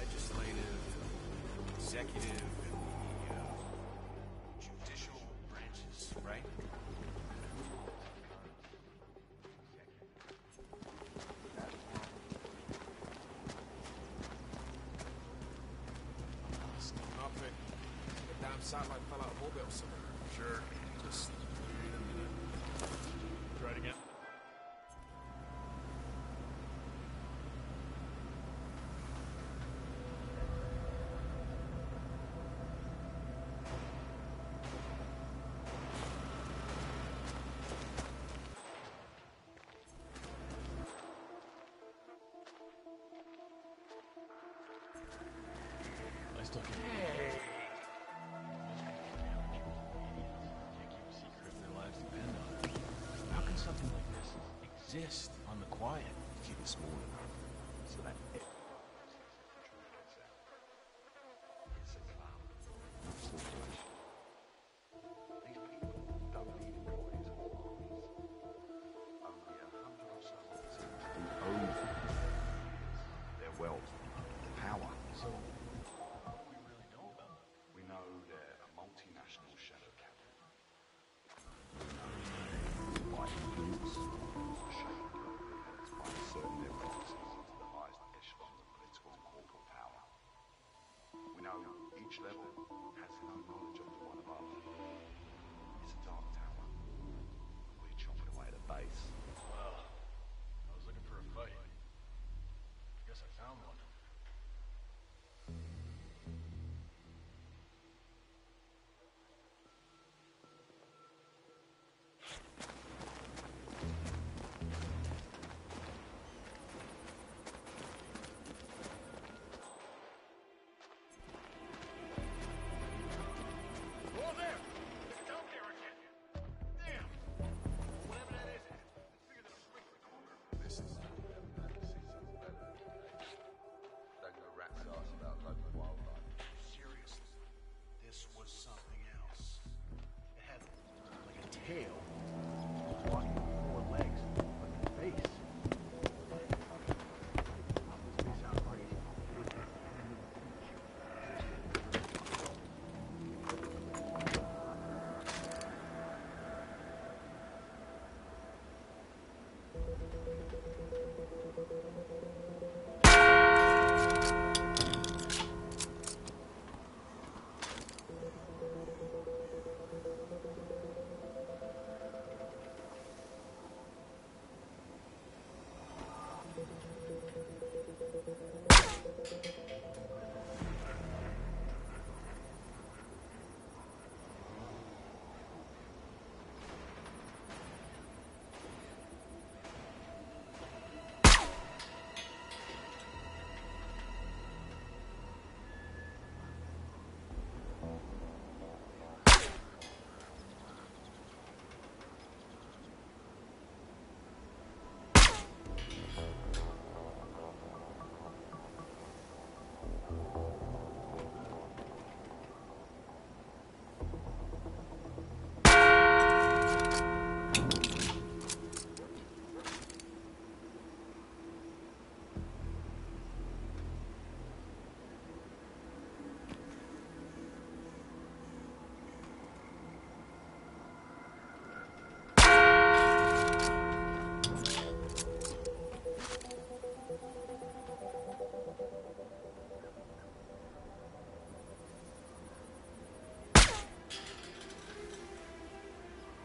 Legislative, executive, and the judicial branches, right? Still up it. The damn satellite fell out of orbit or something. Sure. Just wait a minute. Try it again.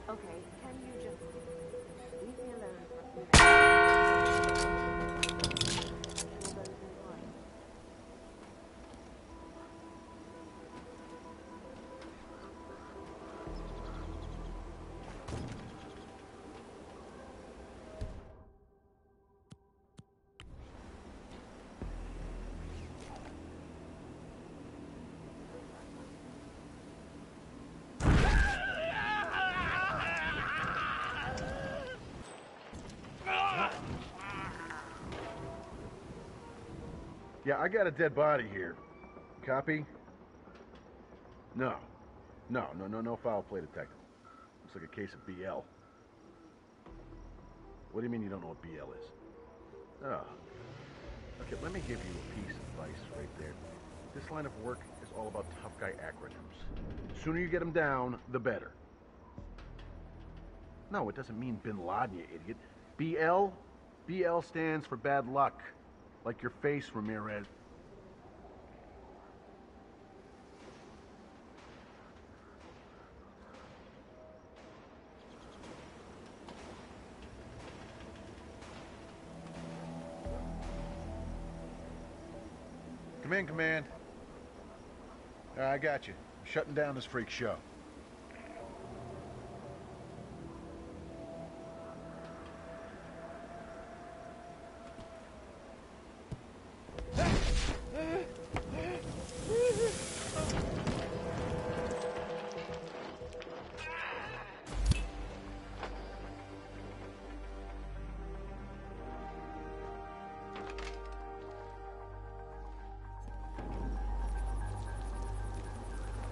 Okay, can you just leave me alone for Yeah, I got a dead body here. Copy? No foul play detected. Looks like a case of BL. What do you mean you don't know what BL is? Oh. Okay, let me give you a piece of advice right there. This line of work is all about tough guy acronyms. The sooner you get them down, the better. No, it doesn't mean Bin Laden, you idiot. BL stands for bad luck. Like your face, Ramirez. Come in, Command. I got you. I'm shutting down this freak show.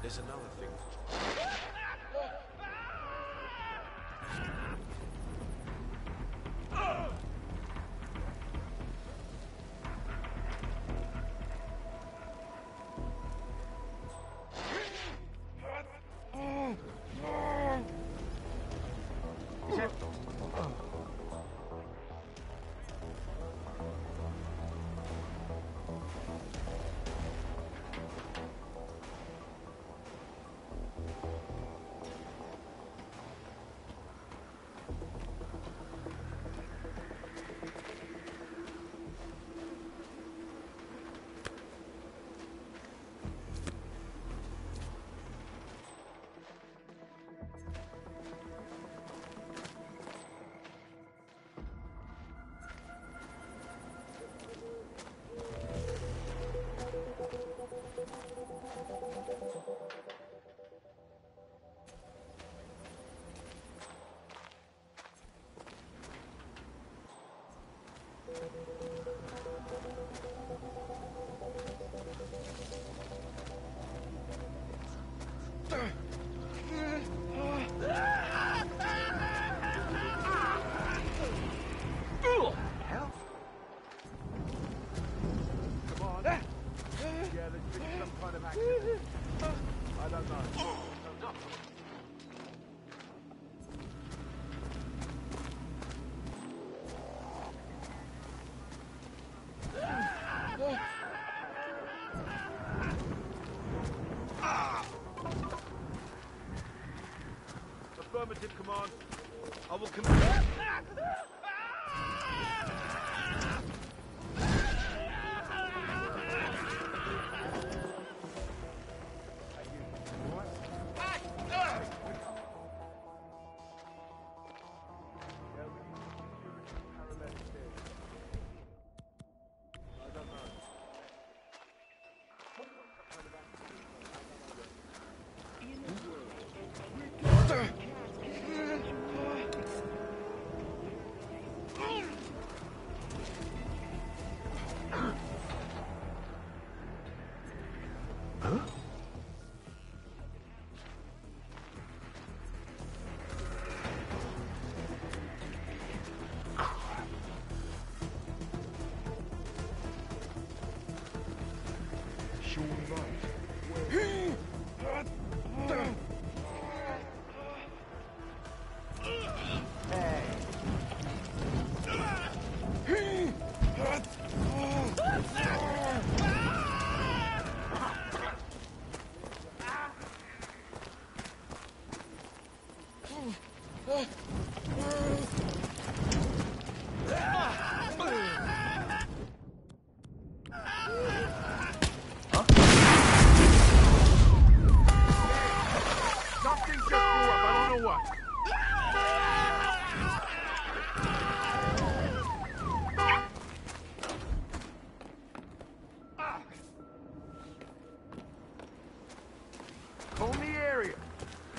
There's another thing. Affirmative, Command. I will command.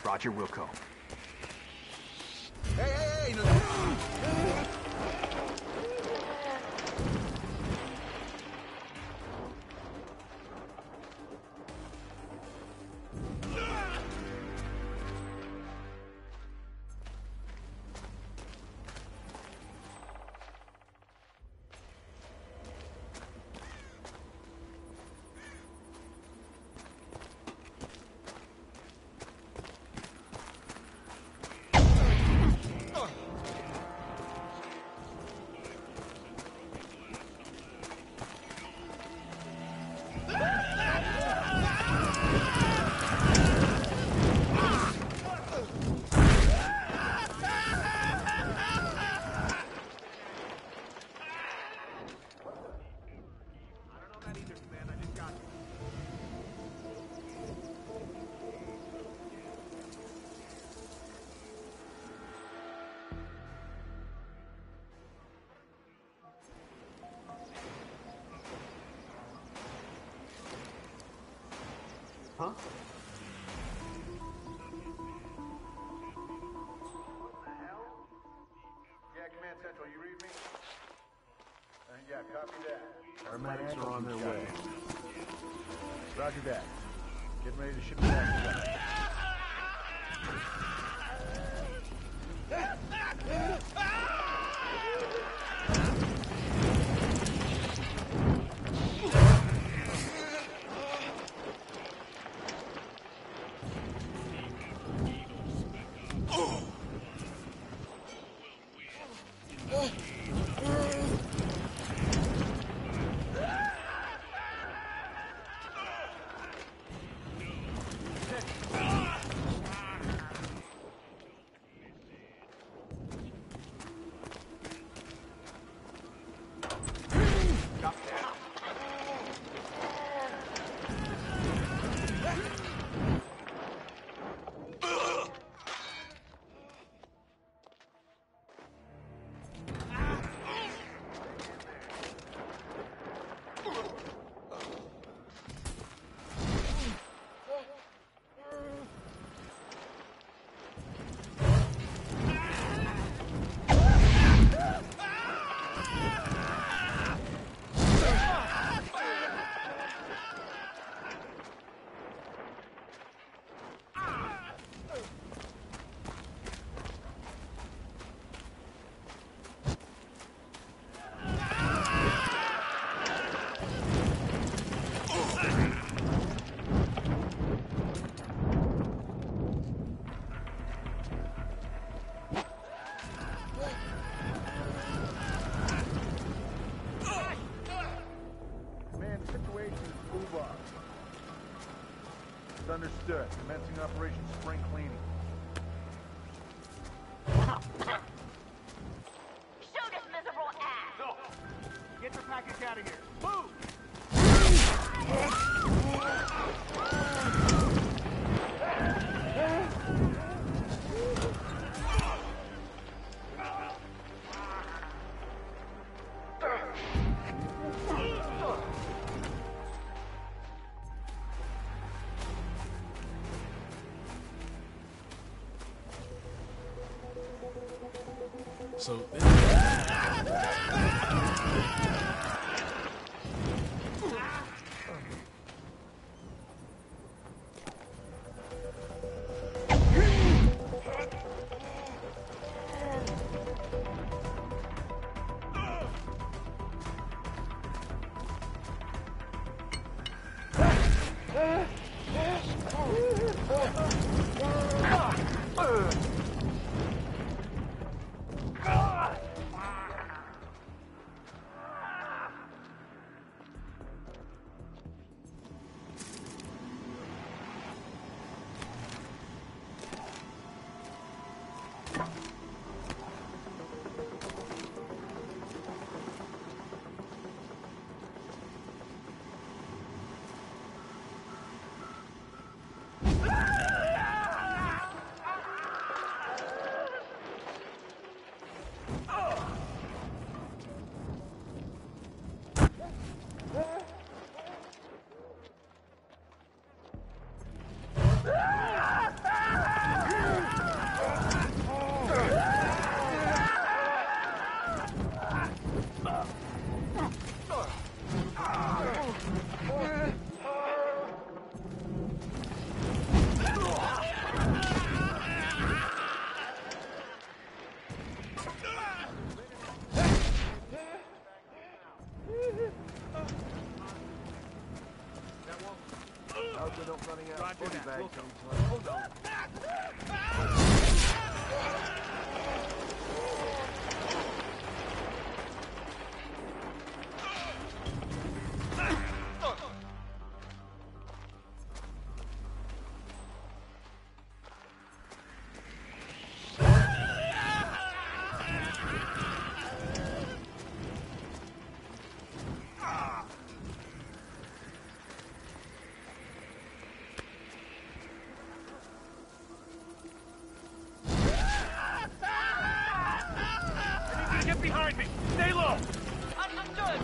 Roger, will come. Hey, no. Huh? What the hell? Yeah, Command Central, you read me? Yeah, copy that. Paramedics are on their way. Roger that. Get ready to ship it back. Understood. Commencing Operation Spring Cleaning. Show this miserable ass! No! Get your package out of here! So behind me. Stay low. Understood.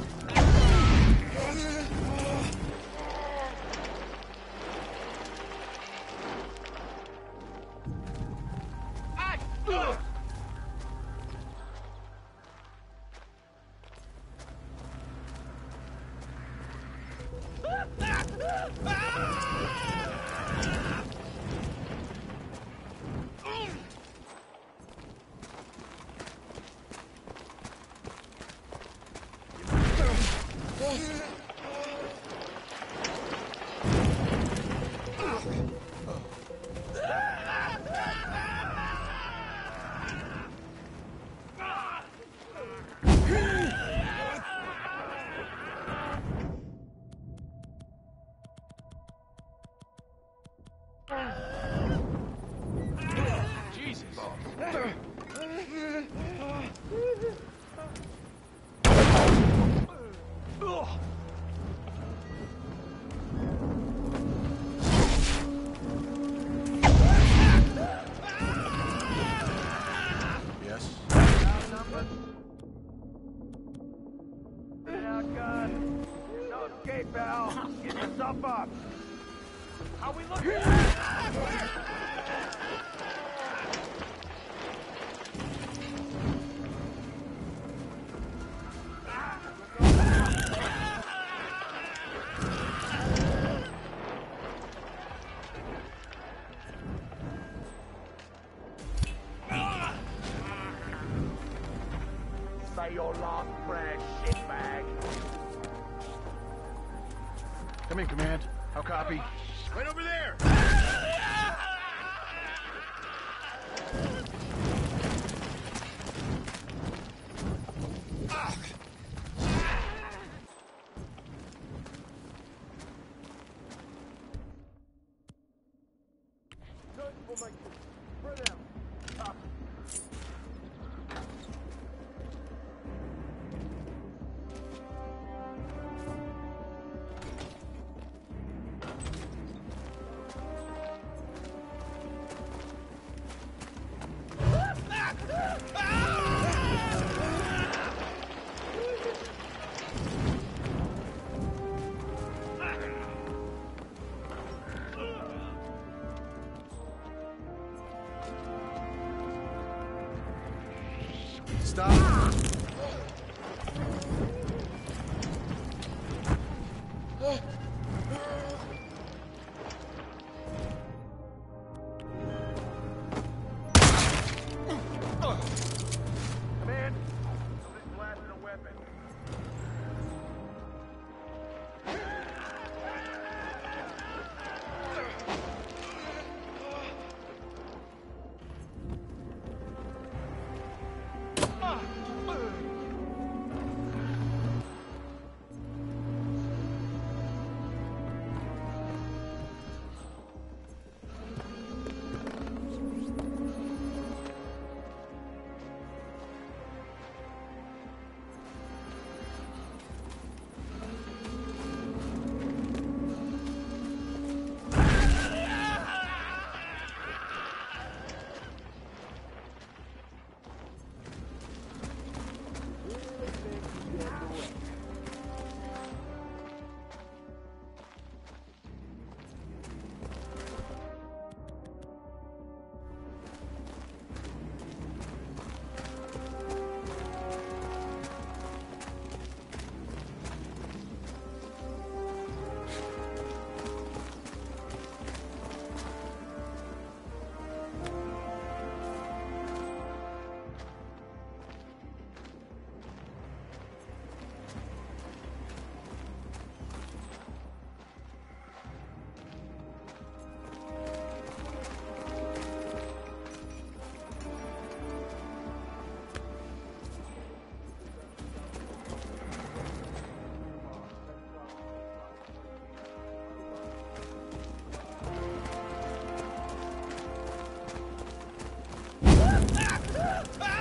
Your long bread, shitbag. Come in, Command. I'll copy. Right over there! Ah!